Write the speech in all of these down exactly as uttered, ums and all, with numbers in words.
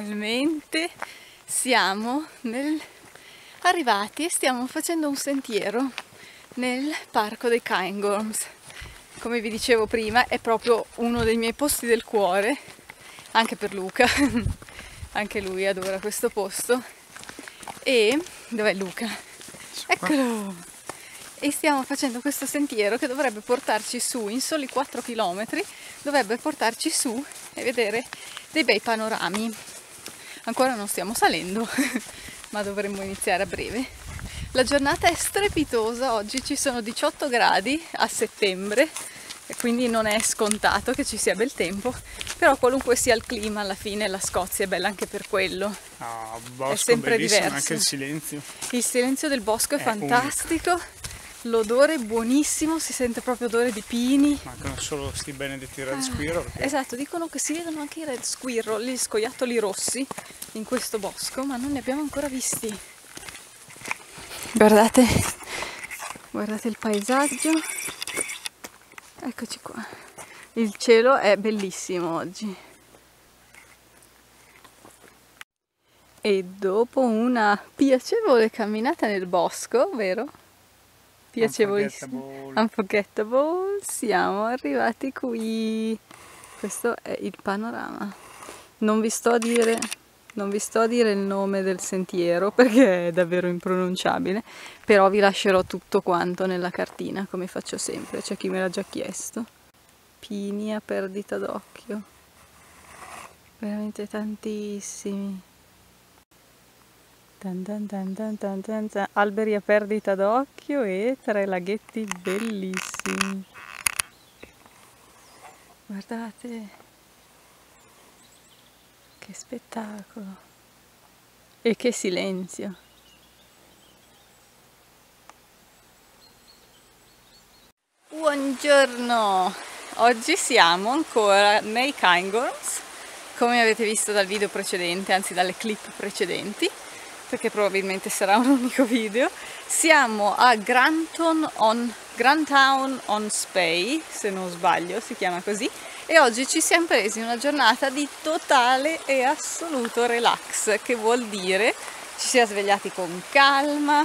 finalmente siamo nel... arrivati e stiamo facendo un sentiero nel parco dei Cairngorms. Come vi dicevo prima, è proprio uno dei miei posti del cuore, anche per Luca, anche lui adora questo posto. E dov'è Luca? Eccolo! E stiamo facendo questo sentiero che dovrebbe portarci su, in soli quattro chilometri, dovrebbe portarci su e vedere dei bei panorami. Ancora non stiamo salendo, ma dovremmo iniziare a breve. La giornata è strepitosa, oggi ci sono diciotto gradi a settembre, e quindi non è scontato che ci sia bel tempo, però qualunque sia il clima, alla fine la Scozia è bella anche per quello. Ah, bosco, è sempre diverso. Anche il silenzio. Il silenzio del bosco è, è fantastico, l'odore è buonissimo, si sente proprio odore di pini. Mancano solo sti benedetti red ah, squirrel. Perché... Esatto, dicono che si vedono anche i red squirrel, gli scoiattoli rossi, in questo bosco, ma non ne abbiamo ancora visti. Guardate, guardate il paesaggio, eccoci qua, il cielo è bellissimo oggi. E dopo una piacevole camminata nel bosco, vero? Piacevolissimo, unforgettable. unforgettable, siamo arrivati qui. Questo è il panorama. Non vi sto a dire... Non vi sto a dire il nome del sentiero perché è davvero impronunciabile, però vi lascerò tutto quanto nella cartina, come faccio sempre, c'è chi me l'ha già chiesto. Pini a perdita d'occhio, veramente tantissimi. Dan dan dan dan dan dan dan. Alberi a perdita d'occhio e tre laghetti bellissimi. Guardate! Che spettacolo! E che silenzio! Buongiorno! Oggi siamo ancora nei Cairngorms, come avete visto dal video precedente, anzi dalle clip precedenti, perché probabilmente sarà un unico video. Siamo a Grantown on, Grantown on Spey, se non sbaglio si chiama così. E oggi ci siamo presi una giornata di totale e assoluto relax, che vuol dire ci siamo svegliati con calma,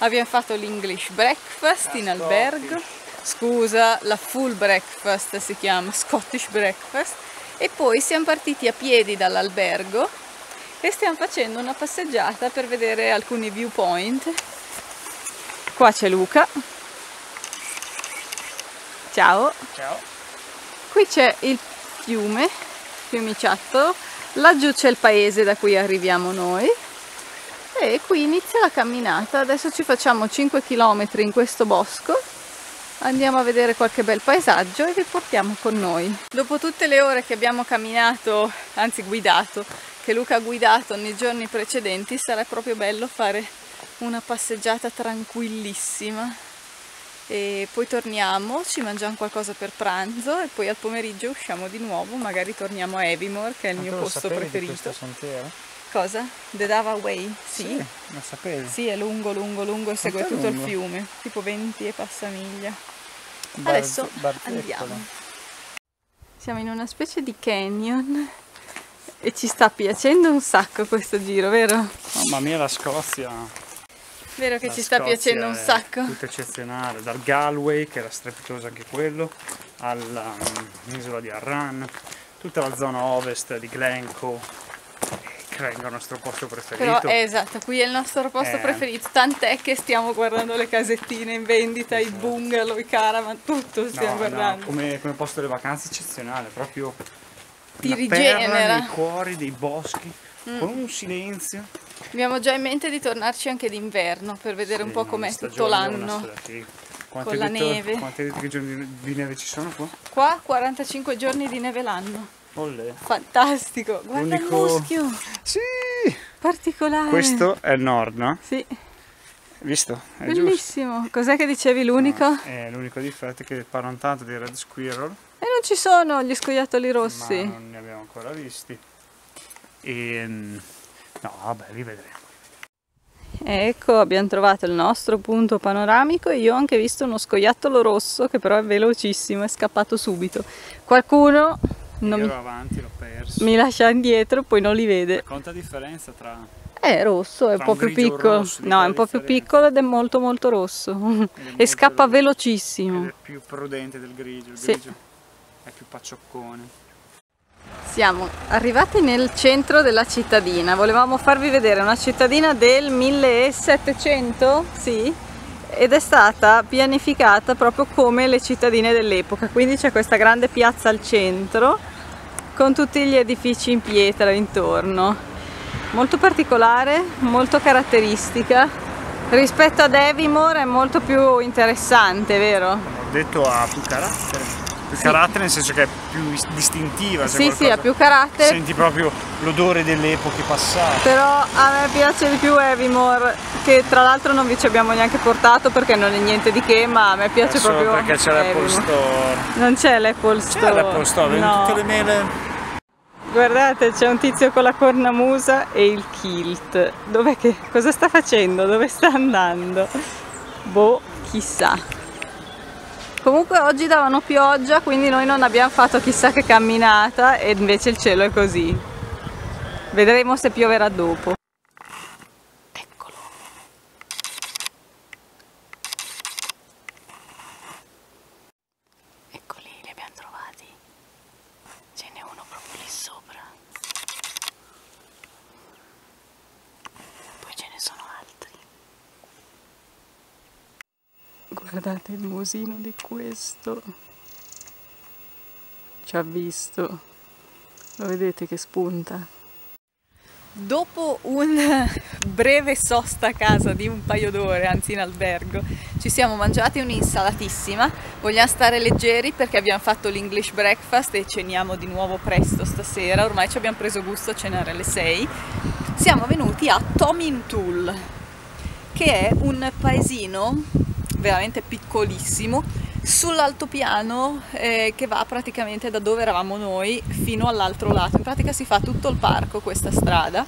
abbiamo fatto l'English breakfast in albergo, scusa, la full breakfast si chiama Scottish breakfast, e poi siamo partiti a piedi dall'albergo e stiamo facendo una passeggiata per vedere alcuni viewpoint. Qua c'è Luca. Ciao. Ciao. Qui c'è il fiume, fiumiciattolo, laggiù c'è il paese da cui arriviamo noi e qui inizia la camminata. Adesso ci facciamo cinque chilometri in questo bosco, andiamo a vedere qualche bel paesaggio e vi portiamo con noi. Dopo tutte le ore che abbiamo camminato, anzi guidato, che Luca ha guidato nei giorni precedenti, sarà proprio bello fare una passeggiata tranquillissima. E poi torniamo, ci mangiamo qualcosa per pranzo e poi al pomeriggio usciamo di nuovo, magari torniamo a Aviemore, che è il mio posto preferito. Cosa? The Way? Sì, sì, lo sapevo. Sì, è lungo, lungo, lungo e segue tutto lungo. Il fiume, tipo venti e passa miglia. Bar Adesso Bartecolo. Andiamo. Siamo in una specie di canyon e ci sta piacendo un sacco questo giro, vero? Mamma mia, la Scozia! Vero che la ci sta Scozia piacendo un sacco. È tutto eccezionale, dal Galway, che era strepitoso anche quello, all'isola di Arran, tutta la zona ovest di Glencoe, credo il nostro posto preferito. Però, esatto, qui è il nostro posto eh. preferito, tant'è che stiamo guardando le casettine in vendita, esatto. I bungalow, i caravan, tutto stiamo no, guardando. No, come, come posto delle vacanze eccezionale, proprio ti rigenera nei cuori dei boschi, mm. con un silenzio. Abbiamo già in mente di tornarci anche d'inverno per vedere sì, un po' com'è tutto l'anno con la detto, neve. Quanti giorni di neve ci sono qua? Qua quarantacinque giorni di neve l'anno. Fantastico! Guarda il muschio! Sì! Particolare! Questo è il nord, no? Sì. Visto? È bellissimo! Cos'è che dicevi l'unico? No, eh, l'unico difetto è che parlano tanto dei red squirrel. E non ci sono gli scoiattoli rossi! Ma non ne abbiamo ancora visti. E... No, vabbè, li vedremo. Ecco, abbiamo trovato il nostro punto panoramico e io ho anche visto uno scoiattolo rosso che però è velocissimo, è scappato subito. Qualcuno Non io ero avanti, l'ho perso. Mi lascia indietro, poi non li vede. Conta differenza tra... È rosso, è un po' più piccolo. Rosso, no, è un po' differenza. più piccolo ed è molto molto rosso. Molto e scappa del... velocissimo. Ed è più prudente del grigio, il sì. grigio è più paccioccone. Siamo arrivati nel centro della cittadina, volevamo farvi vedere una cittadina del millesettecento, sì, ed è stata pianificata proprio come le cittadine dell'epoca, quindi c'è questa grande piazza al centro con tutti gli edifici in pietra intorno, molto particolare, molto caratteristica, rispetto ad Aviemore è molto più interessante, vero? Ho detto ha più carattere. Più carattere, nel senso che è più distintiva. Sì, sì, ha più carattere. Senti proprio l'odore delle epoche passate. Però a me piace di più Aviemore, che tra l'altro non vi ci abbiamo neanche portato perché non è niente di che, ma a me piace Adesso proprio perché c'è l'Apple Store. Non c'è l'Apple Store. C'è l'Apple Store, no. Tutte le mele. Guardate, c'è un tizio con la cornamusa e il kilt. Dov'è che? Cosa sta facendo? Dove sta andando? Boh, chissà. Comunque oggi davano pioggia, quindi noi non abbiamo fatto chissà che camminata e invece il cielo è così. Vedremo se pioverà dopo. Eccolo. Eccoli, li abbiamo trovati. Ce n'è uno proprio lì sopra. Poi ce ne sono altri. Guardate il musino di questo, ci ha visto, lo vedete che spunta. Dopo un breve sosta a casa di un paio d'ore, anzi in albergo, ci siamo mangiati un'insalatissima, vogliamo stare leggeri perché abbiamo fatto l'English breakfast e ceniamo di nuovo presto stasera, ormai ci abbiamo preso gusto a cenare alle sei. Siamo venuti a Tomintoul, che è un paesino veramente piccolissimo sull'altopiano eh, che va praticamente da dove eravamo noi fino all'altro lato, in pratica si fa tutto il parco questa strada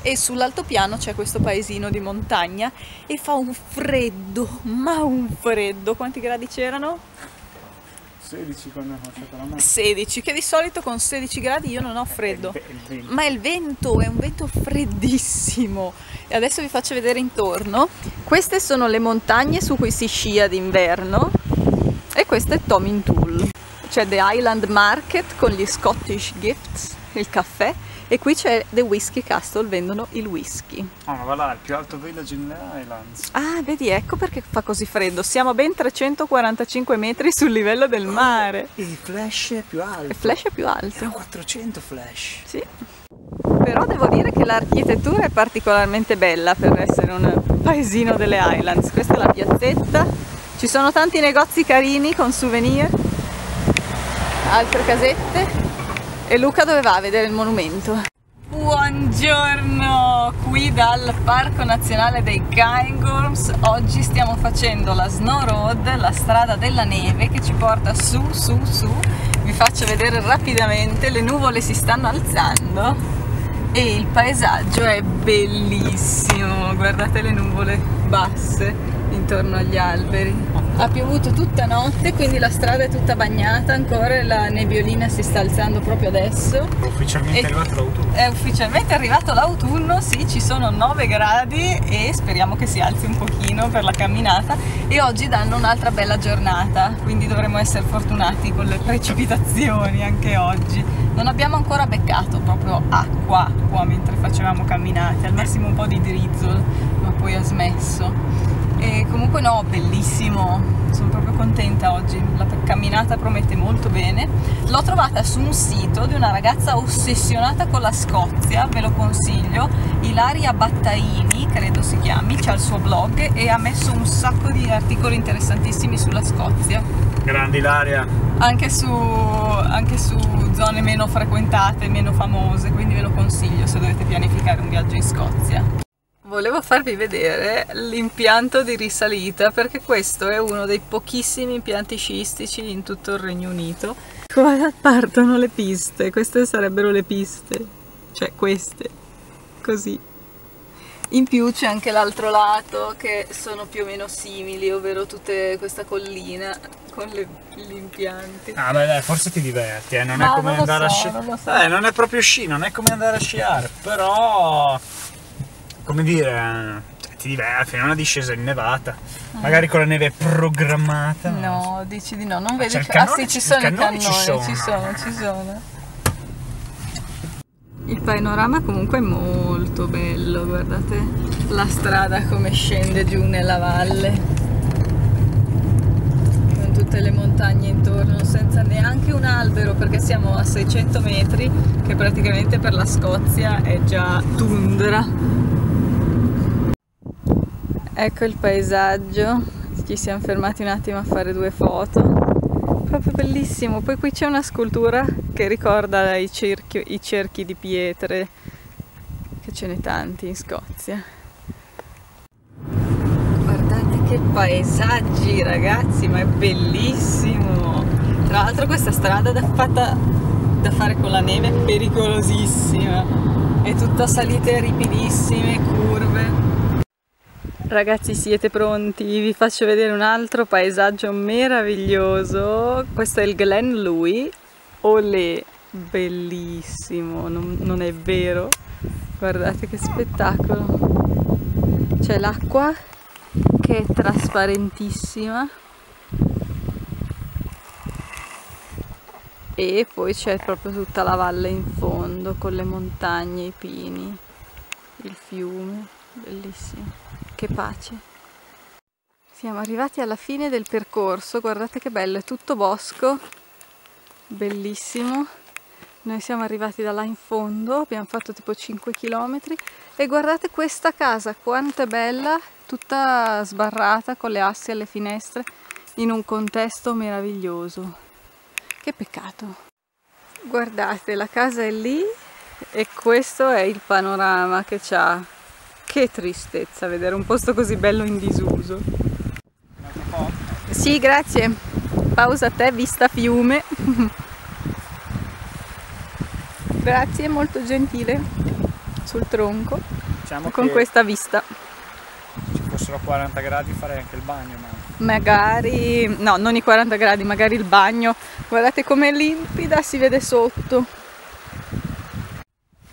e sull'altopiano c'è questo paesino di montagna e fa un freddo, ma un freddo, quanti gradi c'erano? sedici quando ho fatto la mano. sedici, che di solito con sedici gradi io non ho freddo, è il, il ma il vento è un vento freddissimo. E adesso vi faccio vedere intorno. Queste sono le montagne su cui si scia d'inverno e questo è Tomintoul. C'è The Island Market con gli Scottish Gifts, il caffè, e qui c'è The Whiskey Castle, vendono il whisky. Ah, oh, ma va là, il più alto village in the Islands. Ah, vedi, ecco perché fa così freddo. Siamo a ben trecentoquarantacinque metri sul livello del mare. Oh, e il flash è più alto. Il flash è più alto. Era quattrocento flash. Sì. Però devo dire che l'architettura è particolarmente bella per essere un paesino delle Islands. Questa è la piazzetta. Ci sono tanti negozi carini con souvenir. Altre casette. E Luca dove va a vedere il monumento? Buongiorno! Qui dal Parco Nazionale dei Cairngorms oggi stiamo facendo la Snow Road, la strada della neve che ci porta su, su, su. Vi faccio vedere rapidamente, le nuvole si stanno alzando e il paesaggio è bellissimo. Guardate le nuvole basse intorno agli alberi. Ha piovuto tutta notte, quindi la strada è tutta bagnata ancora, la nebbiolina si sta alzando proprio adesso. Ufficialmente è arrivato l'autunno. È ufficialmente arrivato l'autunno, sì, ci sono nove gradi e speriamo che si alzi un pochino per la camminata e oggi danno un'altra bella giornata, quindi dovremo essere fortunati con le precipitazioni anche oggi. Non abbiamo ancora beccato proprio acqua acqua mentre facevamo camminate, al massimo un po' di drizzle, ma poi ha smesso. E comunque no, bellissimo, sono proprio contenta oggi, la camminata promette molto bene. L'ho trovata su un sito di una ragazza ossessionata con la Scozia, ve lo consiglio, Ilaria Battaini credo si chiami, c'ha il suo blog e ha messo un sacco di articoli interessantissimi sulla Scozia. Grande Ilaria! Anche su, anche su zone meno frequentate, meno famose, quindi ve lo consiglio se dovete pianificare un viaggio in Scozia. Volevo farvi vedere l'impianto di risalita perché questo è uno dei pochissimi impianti sciistici in tutto il Regno Unito. Qua partono le piste, queste sarebbero le piste, cioè queste, così. In più c'è anche l'altro lato che sono più o meno simili, ovvero tutta questa collina con gli impianti. Ah beh dai, forse ti diverti, eh. Non no, è come non andare so, a sciare. Non, so. eh, non è proprio sci, non è come andare a sciare, però come dire, cioè, ti diverti, è una discesa innevata. Mm. Magari con la neve programmata. No, so. Dici di no, non vedi. Ah, cannone, ah sì, ci sono i cannoni, ci sono, ci sono, ci sono. Il panorama comunque è molto bello, guardate la strada come scende giù nella valle. Tutte le montagne intorno senza neanche un albero, perché siamo a seicento metri, che praticamente per la Scozia è già tundra. Ecco il paesaggio, ci siamo fermati un attimo a fare due foto, proprio bellissimo. Poi qui c'è una scultura che ricorda i cerchi, i cerchi di pietre, che ce n'è tanti in Scozia. Che paesaggi ragazzi, ma è bellissimo! Tra l'altro questa strada da, fatta, da fare con la neve è pericolosissima, è tutta salite ripidissime, curve. Ragazzi, siete pronti? Vi faccio vedere un altro paesaggio meraviglioso. Questo è il Glen Louis Olé, bellissimo, non, non è vero? Guardate che spettacolo! C'è l'acqua che è trasparentissima e poi c'è proprio tutta la valle in fondo con le montagne, i pini, il fiume, bellissimo, che pace. Siamo arrivati alla fine del percorso, guardate che bello, è tutto bosco, bellissimo. Noi siamo arrivati da là in fondo, abbiamo fatto tipo cinque chilometri e guardate questa casa, quanto è bella, tutta sbarrata con le assi alle finestre, in un contesto meraviglioso. Che peccato. Guardate, la casa è lì e questo è il panorama che c'ha. Che tristezza vedere un posto così bello in disuso. Sì, grazie. Pausa a te, vista fiume. Grazie, molto gentile, sul tronco, diciamo con questa vista. Se ci fossero quaranta gradi farei anche il bagno. Ma... magari, no, non i quaranta gradi, magari il bagno. Guardate com'è limpida, si vede sotto.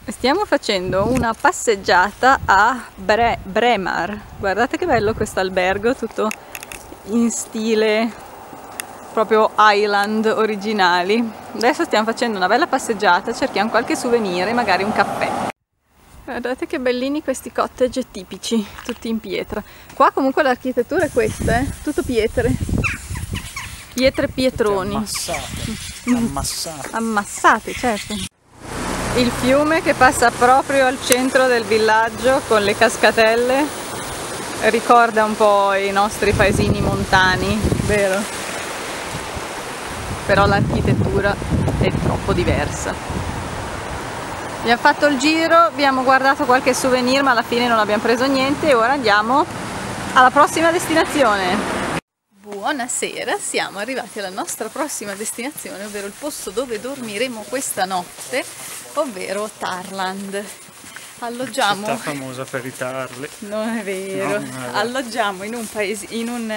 Stiamo facendo una passeggiata a Bre Bremar. Guardate che bello questo albergo, tutto in stile... proprio island originali. Adesso stiamo facendo una bella passeggiata, cerchiamo qualche souvenir e magari un caffè. Guardate che bellini questi cottage tipici, tutti in pietra. Qua comunque l'architettura è questa, eh? Tutto pietre. Pietre pietroni. Ammassate. Ammassate. Ammassate, certo. Il fiume che passa proprio al centro del villaggio con le cascatelle ricorda un po' i nostri paesini montani, vero? Però l'architettura è troppo diversa. Abbiamo fatto il giro, abbiamo guardato qualche souvenir, ma alla fine non abbiamo preso niente e ora andiamo alla prossima destinazione. Buonasera, siamo arrivati alla nostra prossima destinazione, ovvero il posto dove dormiremo questa notte, ovvero Tarland. Alloggiamo... città famosa per i tarli. Non è vero. No, non è vero. Alloggiamo in un paese... in un...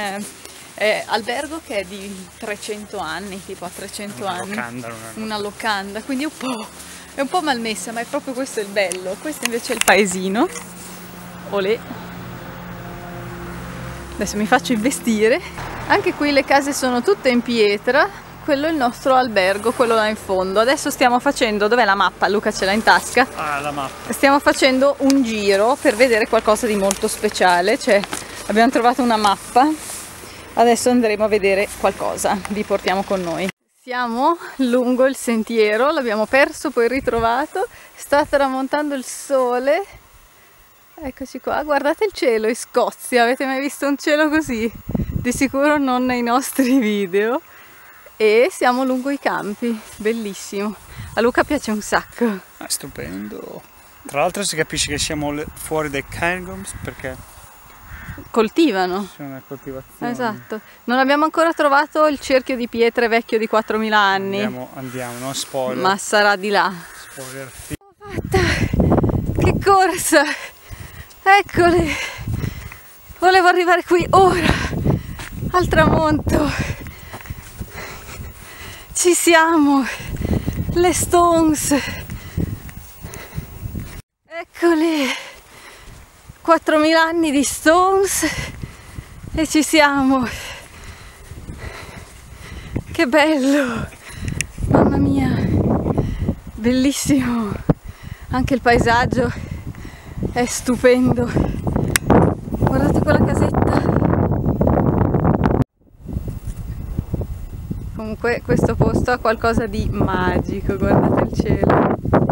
Eh, albergo che è di trecento anni, tipo a trecento anni, locanda, una, una locanda, quindi è un po', è un po' malmessa, ma è proprio questo il bello. Questo invece è il paesino. Olè. Adesso mi faccio investire. Anche qui le case sono tutte in pietra. Quello è il nostro albergo, quello là in fondo. Adesso stiamo facendo, dov'è la mappa? Luca ce l'ha in tasca. Ah, la mappa. Stiamo facendo un giro per vedere qualcosa di molto speciale, cioè abbiamo trovato una mappa. Adesso andremo a vedere qualcosa, vi portiamo con noi. Siamo lungo il sentiero, l'abbiamo perso poi ritrovato, sta tramontando il sole. Eccoci qua, guardate il cielo in Scozia, avete mai visto un cielo così? Di sicuro non nei nostri video. E siamo lungo i campi, bellissimo. A Luca piace un sacco. Ah, stupendo. Tra l'altro si capisce che siamo fuori dai Cairngorms perché... coltivano. C'è una coltivazione. Esatto. Non abbiamo ancora trovato il cerchio di pietre vecchio di quattromila anni. Andiamo, andiamo, non spoiler. Ma sarà di là. Spoiler. L'ho fatta! Che corsa! Eccole! Volevo arrivare qui ora, al tramonto. Ci siamo, le Stones, eccole, quattromila anni di Stones e ci siamo, che bello, mamma mia, bellissimo, anche il paesaggio è stupendo, guardate quella casetta. Comunque questo posto ha qualcosa di magico, guardate il cielo.